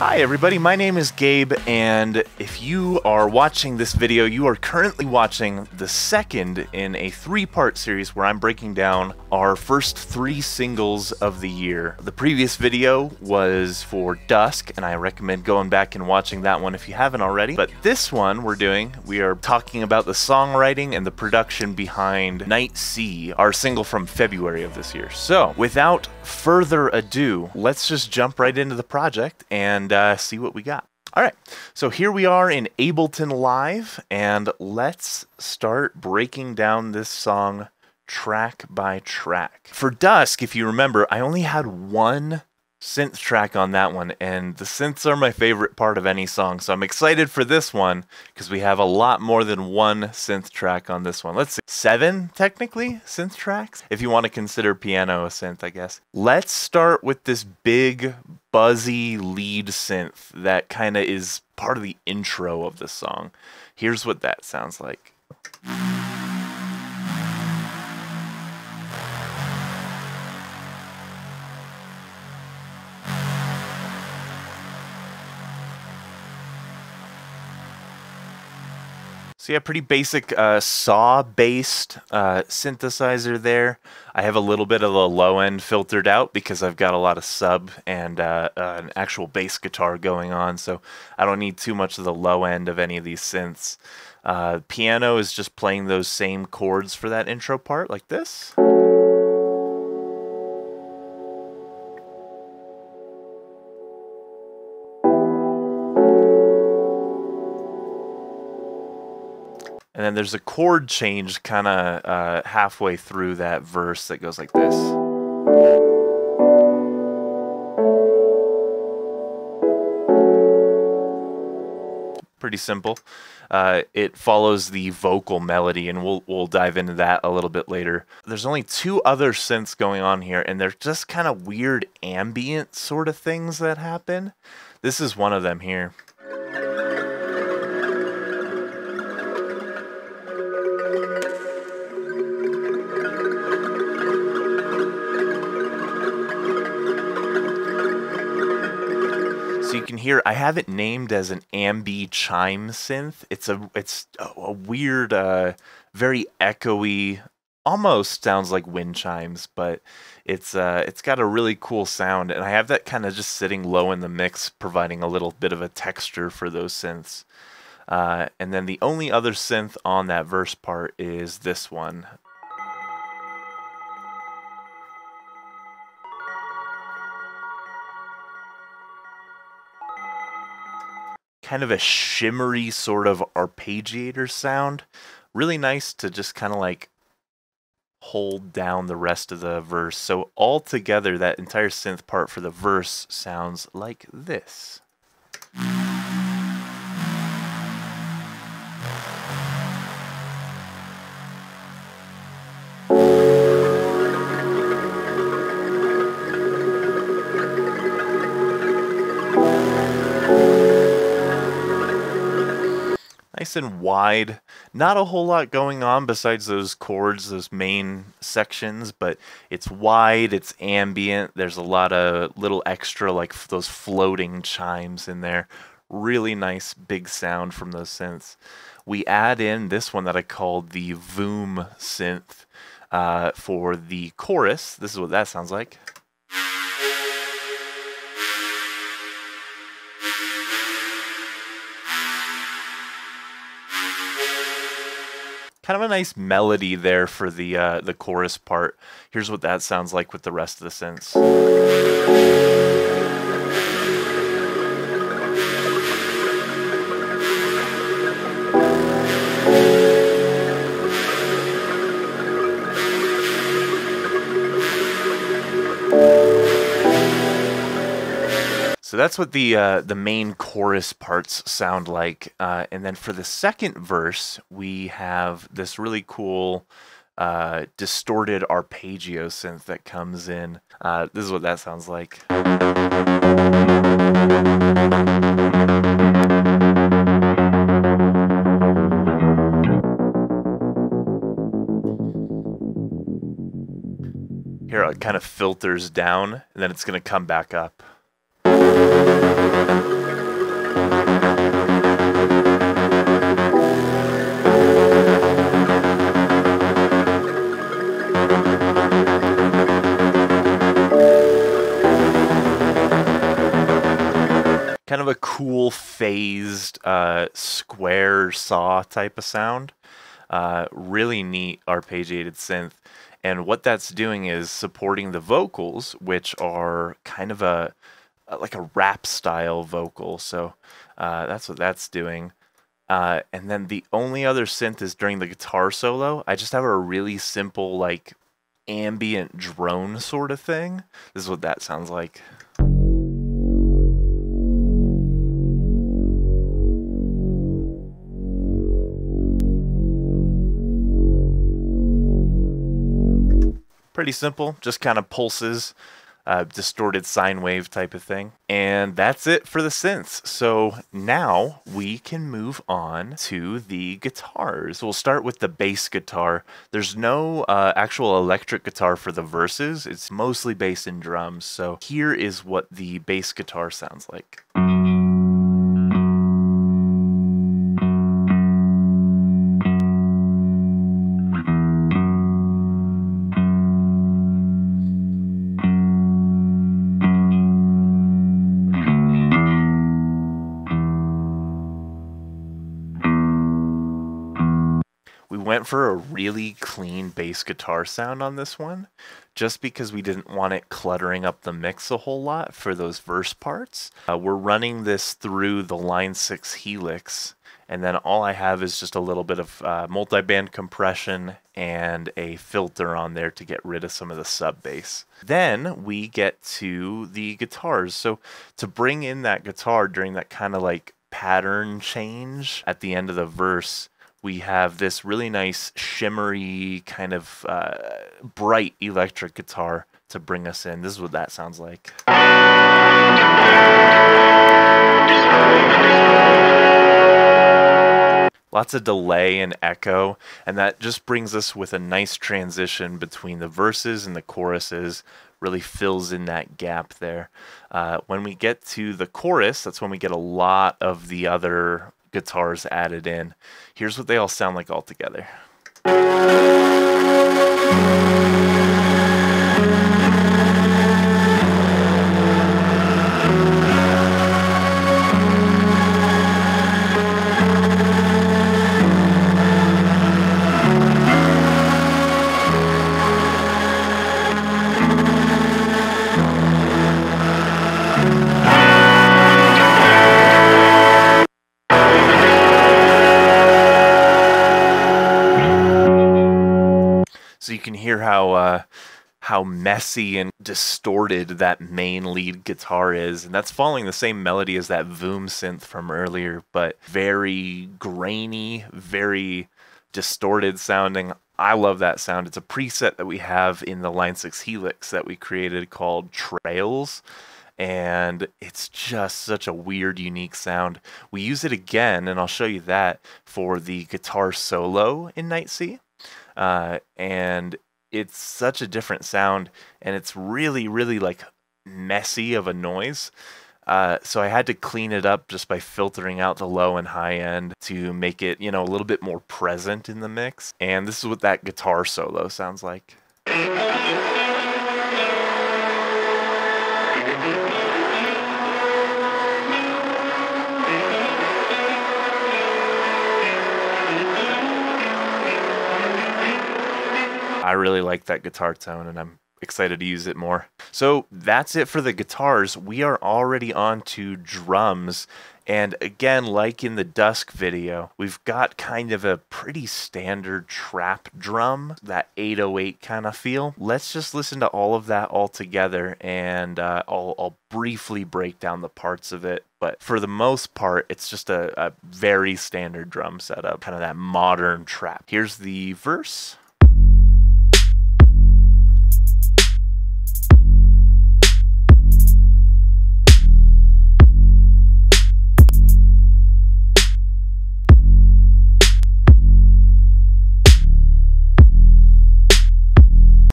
Hi everybody, my name is Gabe, and if you are watching this video, you are currently watching the second in a three-part series where I'm breaking down our first three singles of the year. The previous video was for Dusk, and I recommend going back and watching that one if you haven't already. But this one we are talking about the songwriting and the production behind Night Sea, our single from February of this year. So without further ado, let's just jump right into the project and see what we got. All right, so here we are in Ableton Live, and let's start breaking down this song track by track. For Dusk, if you remember, I only had one synth track on that one, and the synths are my favorite part of any song, so I'm excited for this one because we have a lot more than one synth track on this one. Let's see, 7 technically synth tracks, if you want to consider piano a synth, I guess. Let's start with this big buzzy lead synth that kind of is part of the intro of the song. Here's what that sounds like. So yeah, pretty basic saw-based synthesizer there. I have a little bit of the low end filtered out because I've got a lot of sub and an actual bass guitar going on, so I don't need too much of the low end of any of these synths. Piano is just playing those same chords for that intro part, like this. And then there's a chord change kind of halfway through that verse that goes like this. Pretty simple. It follows the vocal melody, and we'll dive into that a little bit later. There's only 2 other synths going on here, and they're just kind of weird ambient sort of things that happen. This is one of them here. Here, I have it named as an ambi chime synth. It's a weird, very echoey, almost sounds like wind chimes, but it's got a really cool sound, and I have that kind of just sitting low in the mix, providing a little bit of a texture for those synths. And then the only other synth on that verse part is this one. Kind of a shimmery sort of arpeggiator sound. Really nice to just kind of like hold down the rest of the verse. So all together, that entire synth part for the verse sounds like this. Nice and wide, not a whole lot going on besides those chords, those main sections, but it's wide, it's ambient, there's a lot of little extra, like those floating chimes in there. Really nice big sound from those synths. We add in this one that I called the Voom synth for the chorus. This is what that sounds like. Kind of a nice melody there for the chorus part. Here's what that sounds like with the rest of the synths. So that's what the main chorus parts sound like, and then for the second verse, we have this really cool distorted arpeggio synth that comes in. This is what that sounds like. Here it kind of filters down, and then it's going to come back up. Thank you. a cool phased square saw type of sound. Really neat arpeggiated synth. And what that's doing is supporting the vocals, which are kind of like a rap style vocal. So that's what that's doing. And then the only other synth is during the guitar solo. I just have a really simple, like, ambient drone sort of thing. This is what that sounds like. Pretty simple, just kind of pulses. Distorted sine wave type of thing. And that's it for the synths. So now we can move on to the guitars. We'll start with the bass guitar. There's no actual electric guitar for the verses. It's mostly bass and drums. So here is what the bass guitar sounds like. For a really clean bass guitar sound on this one, just because we didn't want it cluttering up the mix a whole lot for those verse parts. We're running this through the Line 6 Helix, and then all I have is just a little bit of multi-band compression and a filter on there to get rid of some of the sub-bass. Then we get to the guitars. So to bring in that guitar during that kind of like pattern change at the end of the verse, we have this really nice shimmery kind of bright electric guitar to bring us in. This is what that sounds like. Lots of delay and echo, and that just brings us with a nice transition between the verses and the choruses. Really fills in that gap there. When we get to the chorus, that's when we get a lot of the other guitars added in. Here's what they all sound like all together. So you can hear how messy and distorted that main lead guitar is, and that's following the same melody as that Voom synth from earlier, but very grainy, very distorted sounding. I love that sound. It's a preset that we have in the Line 6 Helix that we created called Trails, and it's just such a weird, unique sound. We use it again, and I'll show you that, for the guitar solo in Night Sea. And it's such a different sound, and it's really, really like messy of a noise. So I had to clean it up just by filtering out the low and high end to make it, you know, a little bit more present in the mix. And this is what that guitar solo sounds like. I really like that guitar tone, and I'm excited to use it more. So that's it for the guitars. We are already on to drums. And again, like in the Dusk video, we've got kind of a pretty standard trap drum, that 808 kind of feel. Let's just listen to all of that all together, and I'll briefly break down the parts of it. But for the most part, it's just a very standard drum setup, kind of that modern trap. Here's the verse.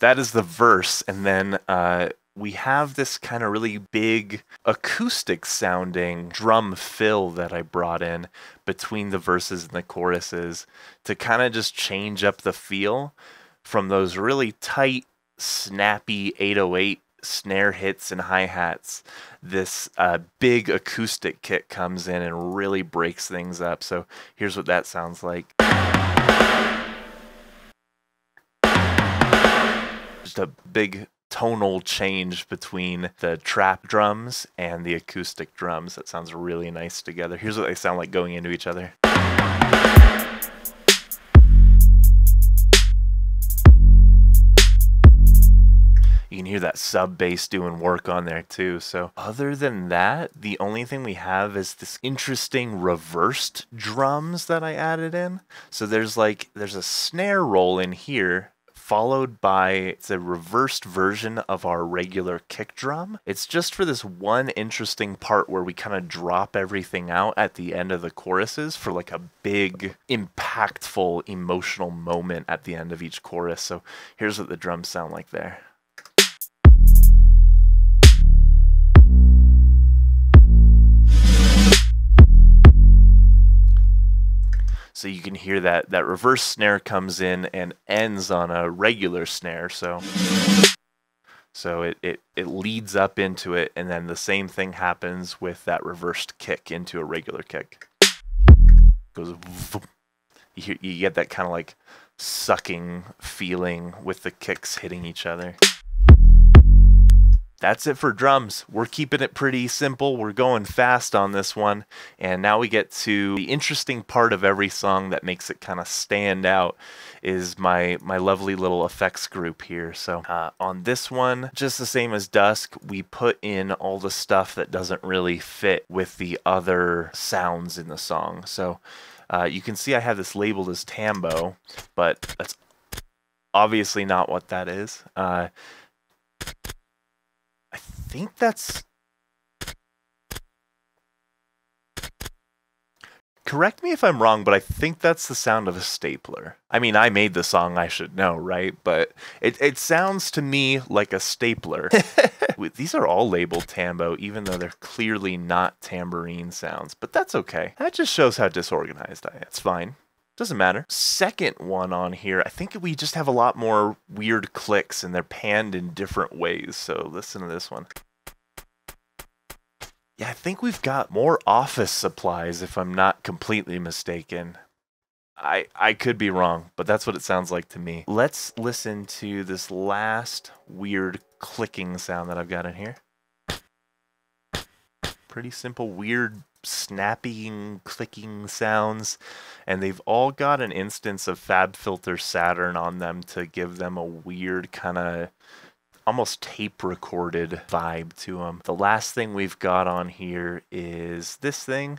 That is the verse, and then we have this kind of really big acoustic sounding drum fill that I brought in between the verses and the choruses to kind of just change up the feel from those really tight, snappy 808 snare hits and hi-hats, this big acoustic kit comes in and really breaks things up. So here's what that sounds like. Just a big tonal change between the trap drums and the acoustic drums. That sounds really nice together. Here's what they sound like going into each other. You can hear that sub bass doing work on there too. So other than that, the only thing we have is this interesting reversed drums that I added in. So there's a snare roll in here, followed by it's a reversed version of our regular kick drum. It's just for this one interesting part where we kind of drop everything out at the end of the choruses for like a big, impactful, emotional moment at the end of each chorus. So here's what the drums sound like there. So you can hear that reverse snare comes in and ends on a regular snare. So it leads up into it, and then the same thing happens with that reversed kick into a regular kick. Goes, you get that kind of like sucking feeling with the kicks hitting each other. That's it for drums. We're keeping it pretty simple. We're going fast on this one. And now we get to the interesting part of every song that makes it kind of stand out is my lovely little effects group here. So on this one, just the same as Dusk, we put in all the stuff that doesn't really fit with the other sounds in the song. So you can see I have this labeled as tambo, but that's obviously not what that is. I think that's... Correct me if I'm wrong, but I think that's the sound of a stapler. I mean, I made the song, I should know, right? But it sounds to me like a stapler. These are all labeled tambo, even though they're clearly not tambourine sounds. But that's okay. That just shows how disorganized I am. It's fine. Doesn't matter. Second one on here, I think we just have a lot more weird clicks and they're panned in different ways. So listen to this one. Yeah, I think we've got more office supplies if I'm not completely mistaken. I could be wrong, but that's what it sounds like to me. Let's listen to this last weird clicking sound that I've got in here. Pretty simple, weird, snapping, clicking sounds, and they've all got an instance of FabFilter Saturn on them to give them a weird kind of almost tape-recorded vibe to them. The last thing we've got on here is this thing.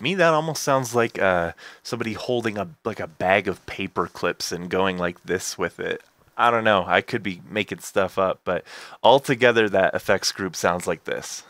Me, that almost sounds like somebody holding like a bag of paper clips and going like this with it. I don't know, I could be making stuff up, but altogether that effects group sounds like this.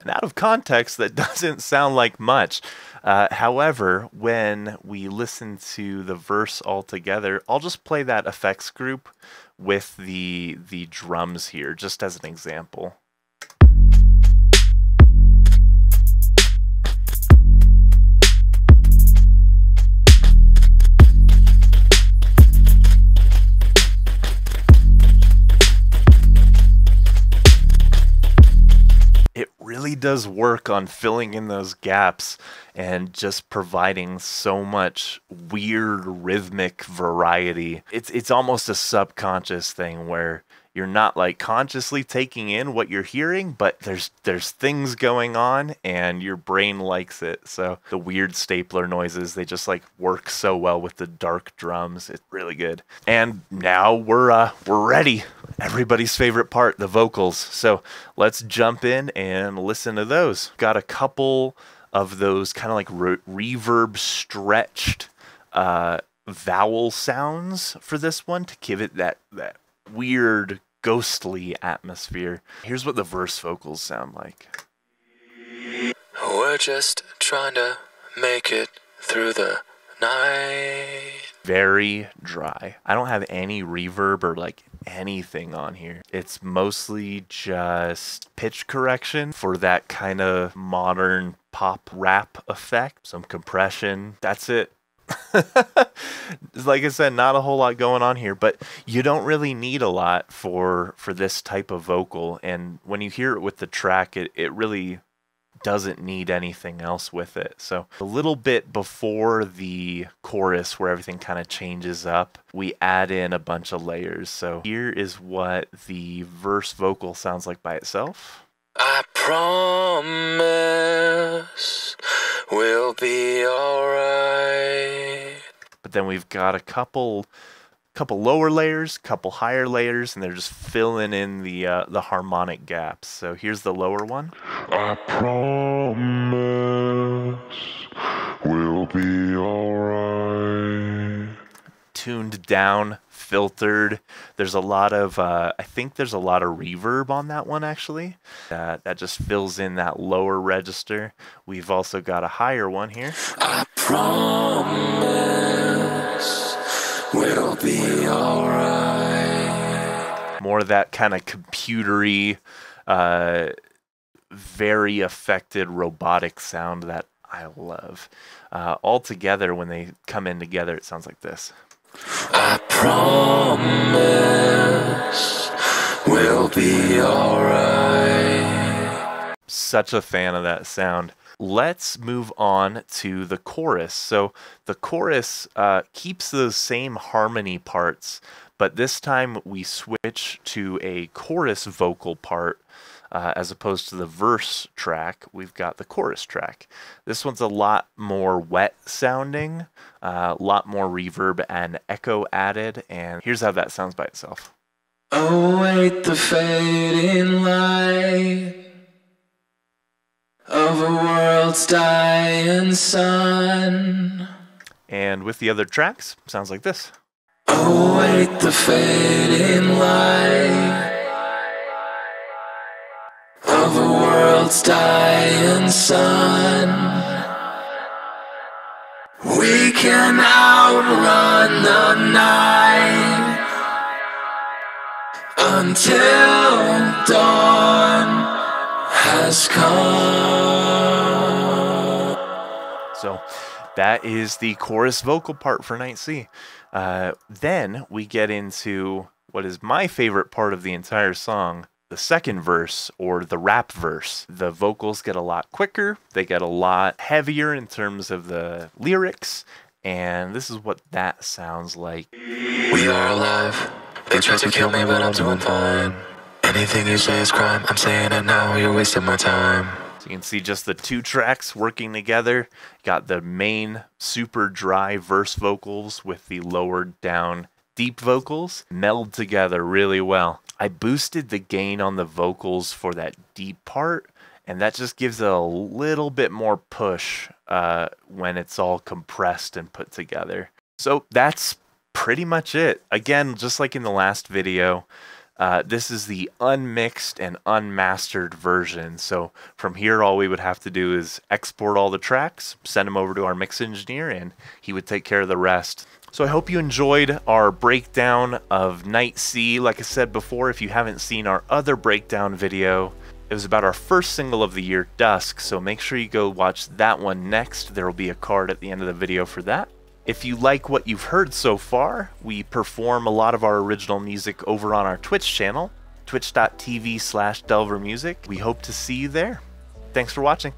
And out of context, that doesn't sound like much. However, when we listen to the verse all together, I'll just play that effects group with the drums here, just as an example. Does work on filling in those gaps and just providing so much weird rhythmic variety. It's almost a subconscious thing where you're not like consciously taking in what you're hearing, but there's things going on and your brain likes it. So the weird stapler noises, they just like work so well with the dark drums. It's really good. And now we're ready. Everybody's favorite part, the vocals. So let's jump in and listen to those. Got a couple of those kind of like reverb stretched vowel sounds for this one to give it that weird ghostly atmosphere. Here's what the verse vocals sound like. We're just trying to make it through the night. Very dry. I don't have any reverb or like anything on here. It's mostly just pitch correction for that kind of modern pop rap effect, some compression. That's it. Like I said, not a whole lot going on here, but you don't really need a lot for this type of vocal. And when you hear it with the track, it really doesn't need anything else with it. So a little bit before the chorus, where everything kind of changes up, we add in a bunch of layers. So here is what the verse vocal sounds like by itself. I promise we'll be alright. But then we've got a couple lower layers, couple higher layers, and they're just filling in the harmonic gaps. So here's the lower one. I promise we'll be alright. Tuned down, filtered. There's a lot of, I think there's a lot of reverb on that one actually. That just fills in that lower register. We've also got a higher one here. I promise we'll be alright. More of that kind of computery, very affected robotic sound that I love. All together, when they come in together, it sounds like this. I promise we'll be alright. Such a fan of that sound. Let's move on to the chorus. So the chorus keeps those same harmony parts, but this time we switch to a chorus vocal part. As opposed to the verse track, we've got the chorus track. This one's a lot more wet sounding, a lot more reverb and echo added, and here's how that sounds by itself. Await the fading light of a world's dying sun. And with the other tracks, sounds like this. Await the fading light. Dying sun, we can outrun the night until dawn has come. So that is the chorus vocal part for Night Sea. Then we get into what is my favorite part of the entire song. The second verse, or the rap verse. The vocals get a lot quicker, they get a lot heavier in terms of the lyrics, and this is what that sounds like. We are alive. They tried to kill me, but I'm doing fine. Anything you say is crime. I'm saying it now, you're wasting my time. So you can see just the two tracks working together. Got the main super dry verse vocals with the lowered down deep vocals meld together really well. I boosted the gain on the vocals for that deep part, and that just gives it a little bit more push when it's all compressed and put together. So that's pretty much it. Again, just like in the last video, this is the unmixed and unmastered version. So from here, all we would have to do is export all the tracks, send them over to our mix engineer, and he would take care of the rest. So I hope you enjoyed our breakdown of Night Sea. Like I said before, if you haven't seen our other breakdown video, it was about our first single of the year, Dusk, so make sure you go watch that one next. There will be a card at the end of the video for that. If you like what you've heard so far, we perform a lot of our original music over on our Twitch channel, twitch.tv/delvrmusic. We hope to see you there. Thanks for watching.